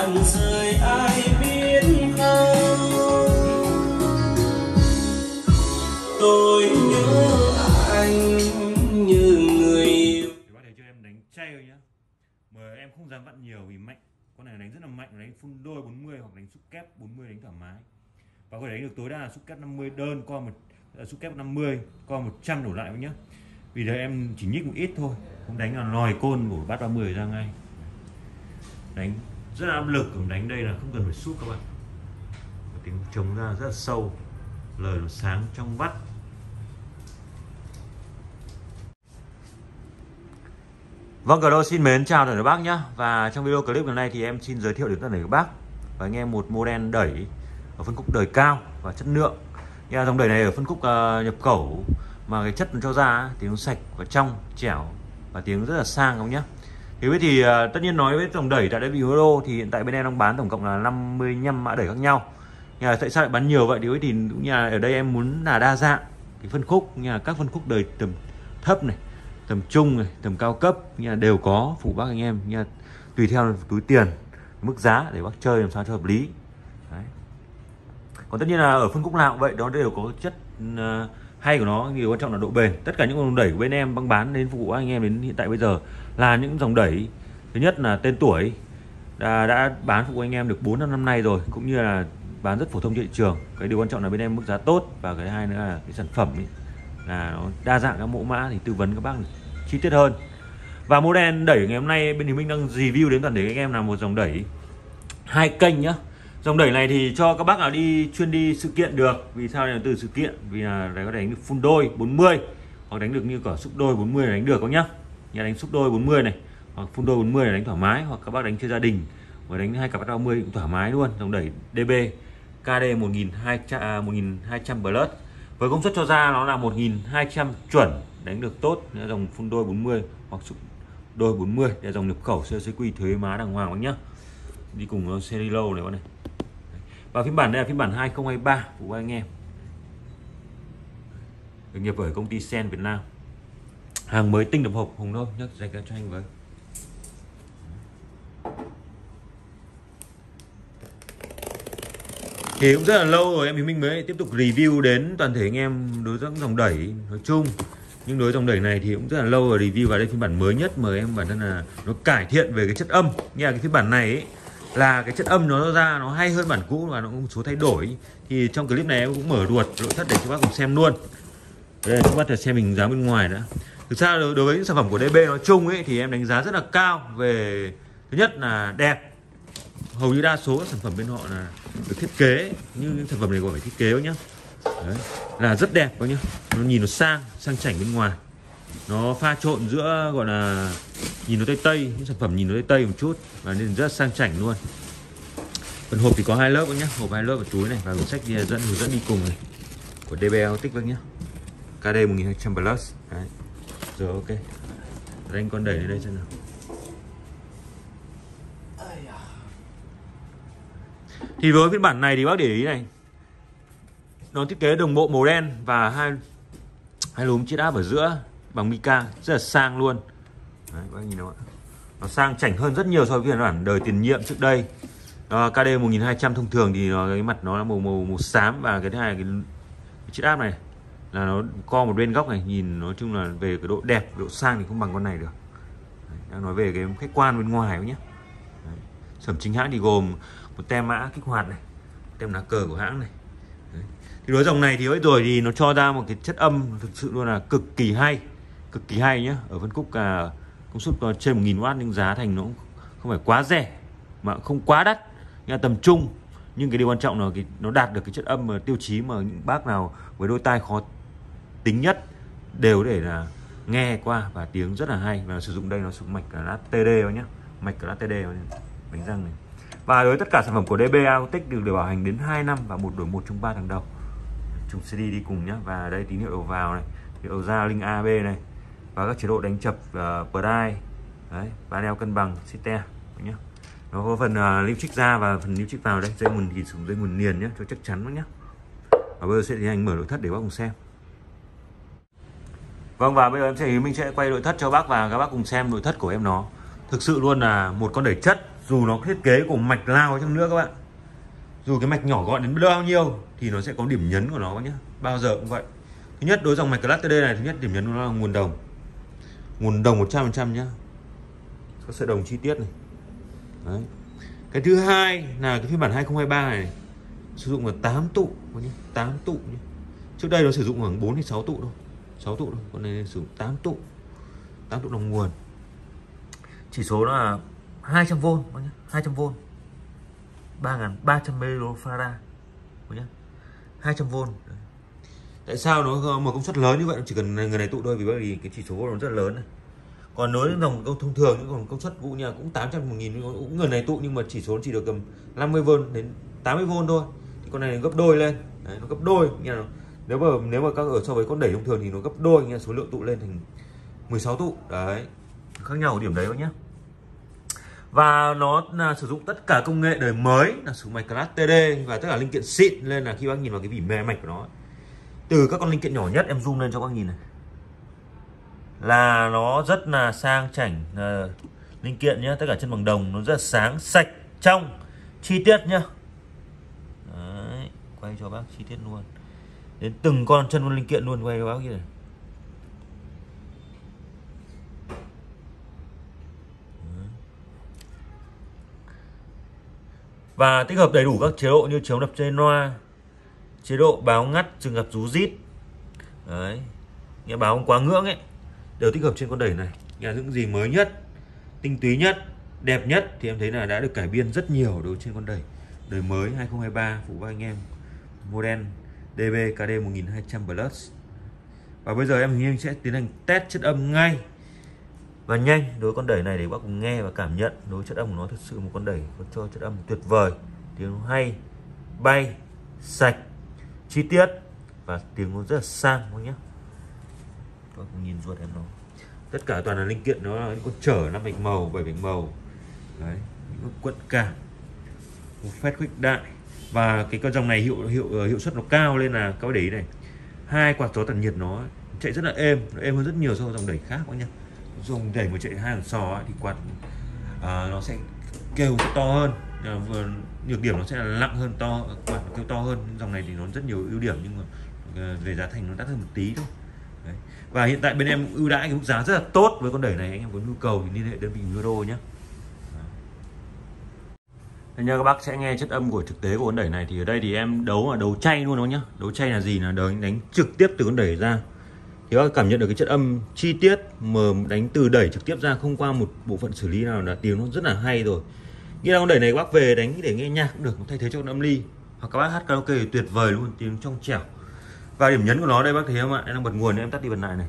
đắm rơi ai biết không. Tôi nhớ anh như người yêu. Bác để cho em đánh chay rồi nhá. Mà em không dám vặn nhiều vì mạnh. Con này đánh rất là mạnh, đánh full đôi 40 hoặc đánh xúc kép 40 đánh thoải mái. Và có thể đánh được tối đa là xúc kép 50 đơn qua một xúc kép 50 qua 100 đổ lại nhá. Vì đấy em chỉ nhích một ít thôi, không đánh là lòi côn của bát 30 ra ngay. Đánh rất là áp lực, đánh đây là không cần phải sút các bạn. Tiếng trống ra rất là sâu, lời nó sáng trong vắt. Vâng, Cờ Đô xin mến chào toàn thể các bác nhá. Và trong video clip lần này thì em xin giới thiệu đến toàn thể các bác và anh em một model đẩy ở phân khúc đời cao và chất lượng. Nhà dòng đẩy này ở phân khúc nhập khẩu mà cái chất nó cho ra thì nó sạch và trong trẻo và tiếng rất là sang không nhá. Thì với thì tất nhiên nói với dòng đẩy tại đơn vị Euro thì hiện tại bên em đang bán tổng cộng là 55 mã đẩy khác nhau. Nhà tại sao lại bán nhiều vậy thì nhà ở đây em muốn là đa dạng cái phân khúc, nhà các phân khúc đời tầm thấp này, tầm trung này, tầm cao cấp nhà đều có phụ bác anh em nhà, tùy theo túi tiền mức giá để bác chơi làm sao cho hợp lý. Đấy. Còn tất nhiên là ở phân khúc nào cũng vậy, đó đều có chất hay của nó, điều quan trọng là độ bền. Tất cả những dòng đẩy của bên em băng bán đến phục vụ anh em đến hiện tại bây giờ là những dòng đẩy thứ nhất là tên tuổi đã bán phục vụ anh em được 4-5 năm nay rồi, cũng như là bán rất phổ thông trên thị trường. Cái điều quan trọng là bên em mức giá tốt, và cái hai nữa là cái sản phẩm ấy, là nó đa dạng các mẫu mã thì tư vấn các bác chi tiết hơn. Và model đẩy ngày hôm nay bên thì mình đang review đến toàn thể các em là một dòng đẩy hai kênh nhá. Dòng đẩy này thì cho các bác nào đi chuyên đi sự kiện được, vì sao là từ sự kiện, vì là đấy có đánh được full đôi 40 hoặc đánh được như cả xúc đôi 40 đánh được không nhá. Nhà đánh xúc đôi 40 này hoặc full đôi 40 này đánh thoải mái, hoặc các bác đánh chơi gia đình và đánh hai cặp 30 cũng thoải mái luôn. Dòng đẩy DB KD1200 Plus với công suất cho ra nó là 1200 chuẩn, đánh được tốt. Dòng full đôi 40 hoặc xúc đôi 40 để dòng nhập khẩu CCQ thuế má đàng hoàng các nhá, đi cùng Serilo này con này. Và phiên bản đây là phiên bản 2023 của anh em, được nhập ở công ty Sen Việt Nam, hàng mới tinh độc hộp hùng thôi nhá, dành cho anh với. Thì cũng rất là lâu rồi em mình mới tiếp tục review đến toàn thể anh em đối với dòng đẩy nói chung, nhưng đối với dòng đẩy này thì cũng rất là lâu rồi review, và đây phiên bản mới nhất mà em bản thân là nó cải thiện về cái chất âm. Như là cái phiên bản này ấy, là cái chất âm nó ra nó hay hơn bản cũ và nó cũng số thay đổi. Thì trong clip này em cũng mở ruột nội thất để cho bác cùng xem luôn. Đây các bác thử xem mình giá bên ngoài đã. Thực ra đối với những sản phẩm của DB nói chung ấy thì em đánh giá rất là cao về thứ nhất là đẹp. Hầu như đa số sản phẩm bên họ là được thiết kế, như những sản phẩm này gọi phải thiết kế nhá. Đấy, là rất đẹp các nhá. Nó nhìn nó sang chảnh bên ngoài. Nó pha trộn giữa gọi là nhìn nó tây, những sản phẩm nhìn nó tây một chút và nên rất sang chảnh luôn. Phần hộp thì có hai lớp nhá, hộp hai lớp ở túi này và cuốn sách hướng dẫn đi cùng này của DB tích vâng nhá. KD1200 Plus. Đấy. Rồi ok. Anh con đẩy lên đây xem nào. Thì với phiên bản này thì bác để ý này. Nó thiết kế đồng bộ màu đen và hai lúm chiết áp ở giữa bằng mica rất là sang luôn. Đấy, bác nhìn đâu ạ. Nó sang chảnh hơn rất nhiều so với phiên bản đời tiền nhiệm trước đây. Đó, KD1200 thông thường thì nó, cái mặt nó là màu xám, và cái thứ hai là cái chiếc áp này là nó co một bên góc này, nhìn nói chung là về cái độ đẹp, độ sang thì không bằng con này được. Đấy, đang nói về cái khách quan bên ngoài nhé. Sản phẩm chính hãng thì gồm một tem mã kích hoạt này, tem lá cờ của hãng này. Đấy. Thì đối dòng này thì ấy rồi thì nó cho ra một cái chất âm thực sự luôn là cực kỳ hay nhá, ở phân khúc công suất trên 1000W nhưng giá thành nó không phải quá rẻ mà không quá đắt, nghe tầm trung, nhưng cái điều quan trọng là nó đạt được cái chất âm mà tiêu chí mà những bác nào với đôi tai khó tính nhất đều để là nghe qua, và tiếng rất là hay. Và sử dụng đây nó dùng mạch là TD nhá, mạch là TD bánh răng này. Và đối với tất cả sản phẩm của DB Acoustic được bảo hành đến 2 năm và một đổi một trong 3 tháng đầu. Trùng CD đi cùng nhá, và đây tín hiệu đầu vào này, tín hiệu ra link AB này, và các chế độ đánh chập Pride, đấy, panel cân bằng, Cite nhá. Nó có phần lưu trích ra và phần lưu trích vào đây, dây nguồn thì dùng dây nguồn liền nhé, cho chắc chắn lắm nhé. Và bây giờ sẽ tiến hành mở nội thất để bác cùng xem. Vâng, và bây giờ em sẽ quay nội thất cho bác và các bác cùng xem nội thất của em nó. Thực sự luôn là một con đẩy chất dù nó thiết kế của mạch lao trong nữa các bạn, dù cái mạch nhỏ gọn đến bao nhiêu thì nó sẽ có điểm nhấn của nó nhé, bao giờ cũng vậy. Thứ nhất, đối dòng mạch Class TD này, thứ nhất điểm nhấn của nó là nguồn đồng, nguồn đồng 100% nhá, các sợi đồng chi tiết này. Đấy. Cái thứ hai là cái phiên bản 2023 này sử dụng là 8 tụ, 8 tụ nhé. Trước đây nó sử dụng khoảng 4 hay 6 tụ thôi, 6 tụ thôi, con này sử dụng 8 tụ, 8 tụ đồng nguồn. Chỉ số nó là 200V, 200V, 3300 mF, 200V. Đấy. Tại sao nó một công suất lớn như vậy chỉ cần người này tụ thôi, vì bởi vì cái chỉ số nó rất lớn này. Còn nói những dòng thông thường, những còn công suất vụ nhà cũng 800 1000 cũng người này tụ nhưng mà chỉ số chỉ được cầm 50V đến 80V thôi, thì con này gấp đôi lên. Đấy, nó gấp đôi nha, nếu mà các ở so với con đẩy thông thường thì nó gấp đôi nha, số lượng tụ lên thành 16 tụ. Đấy, khác nhau ở điểm đấy thôi nhé. Và nó là sử dụng tất cả công nghệ đời mới, là sử dụng mạch Class TD và tất cả linh kiện xịn, nên là khi bác nhìn vào cái vỉ mè mạch của nó, từ các con linh kiện nhỏ nhất, em zoom lên cho bác nhìn này, là nó rất là sang chảnh linh kiện nhé, tất cả chân bằng đồng, nó rất là sáng, sạch, trong, chi tiết nhá. Đấy, quay cho bác chi tiết luôn, đến từng con chân con linh kiện luôn, quay cho bác kia này. Và tích hợp đầy đủ các chế độ như chiếu đập trên loa, chế độ báo ngắt trường hợp rú rít, đấy, nghe báo không quá ngưỡng ấy, đều tích hợp trên con đẩy này. Nhà những gì mới nhất, tinh túy nhất, đẹp nhất thì em thấy là đã được cải biên rất nhiều đối trên con đẩy đời mới 2023 phụ anh em model DB KD1200 Plus. Và bây giờ em sẽ tiến hành test chất âm ngay và nhanh đối với con đẩy này để bác cùng nghe và cảm nhận đối với chất âm của nó. Thật sự một con đẩy có cho chất âm tuyệt vời, tiếng hay, bay, sạch, chi tiết và tiếng nó rất là sang các nhé. Các bạn nhìn ruột em nó, tất cả toàn là linh kiện, nó là những con trở 5 vạch màu 7 vạch màu. Đấy, những quận cảm, một phép khuếch đại. Và cái con dòng này hiệu suất nó cao nên là các bạn để ý này, 2 quạt gió tản nhiệt nó chạy rất là êm, nó êm hơn rất nhiều so với dòng đẩy khác các nhé. Dùng đẩy mà chạy 2 hàng sò ấy, thì quạt nó sẽ kêu to hơn, nhược điểm nó sẽ là lặng hơn, to, quạt kêu to hơn. Dòng này thì nó rất nhiều ưu điểm nhưng mà về giá thành nó đắt hơn một tí thôi. Đấy. Và hiện tại bên em ưu đãi cái mức giá rất là tốt với con đẩy này, anh em có nhu cầu thì liên hệ đơn vị mua đồ nhé. Nhờ các bác sẽ nghe chất âm của thực tế của con đẩy này. Thì ở đây thì em đấu là đấu chay luôn đó nhá. Đấu chay là gì, là đánh trực tiếp từ con đẩy ra thì các cảm nhận được cái chất âm chi tiết mà đánh từ đẩy trực tiếp ra, không qua một bộ phận xử lý nào, là tiếng nó rất là hay rồi. Nghĩa là con đẩy này các bác về đánh để nghe nhạc cũng được, thay thế cho con âm ly, hoặc các bác hát karaoke thì tuyệt vời luôn, tiếng trong trẻo. Và điểm nhấn của nó đây bác thấy không ạ, em đang bật nguồn, em tắt đi bật lại này,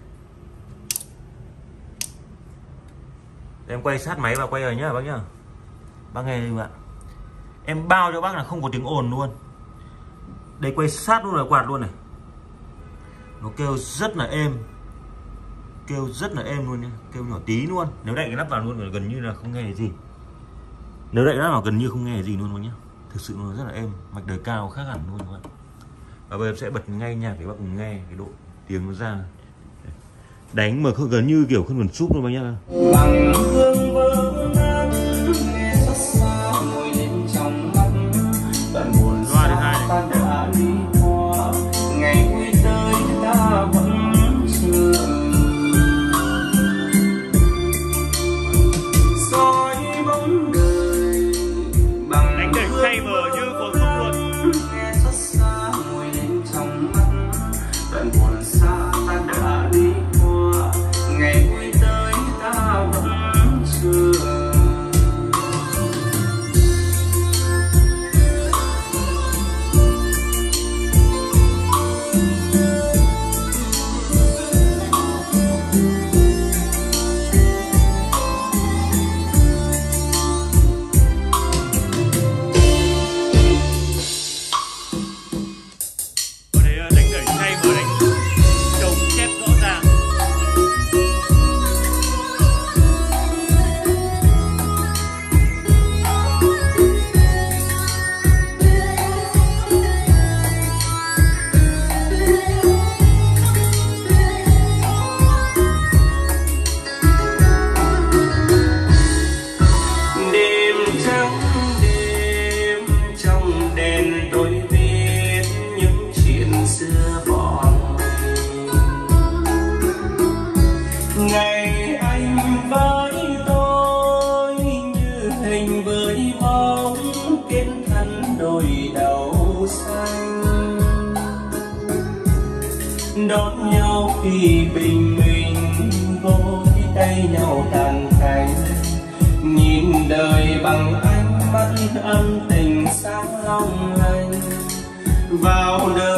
em quay sát máy và quay rồi nhá bác nhá. Bác nghe đi bạn, em bao cho bác là không có tiếng ồn luôn. Đây quay sát luôn là quạt luôn này, nó kêu rất là êm, kêu rất là êm luôn nhé, kêu nhỏ tí luôn. Nếu đậy cái nắp vào luôn gần như là không nghe gì, nếu đậy nắp vào gần như không nghe gì luôn nhé, thực sự nó rất là êm, mạch đời cao khác hẳn luôn các bạn. Và bây giờ em sẽ bật ngay nhạc để bác cùng nghe cái độ tiếng nó ra, đánh mà gần như kiểu không cần súp luôn bác nhá. Hãy subscribe tiến thân đôi đầu xanh, đón nhau khi bình minh vỗ tay nhau đàn cánh, nhìn đời bằng ánh mắt ân tình sáng long lanh vào đời.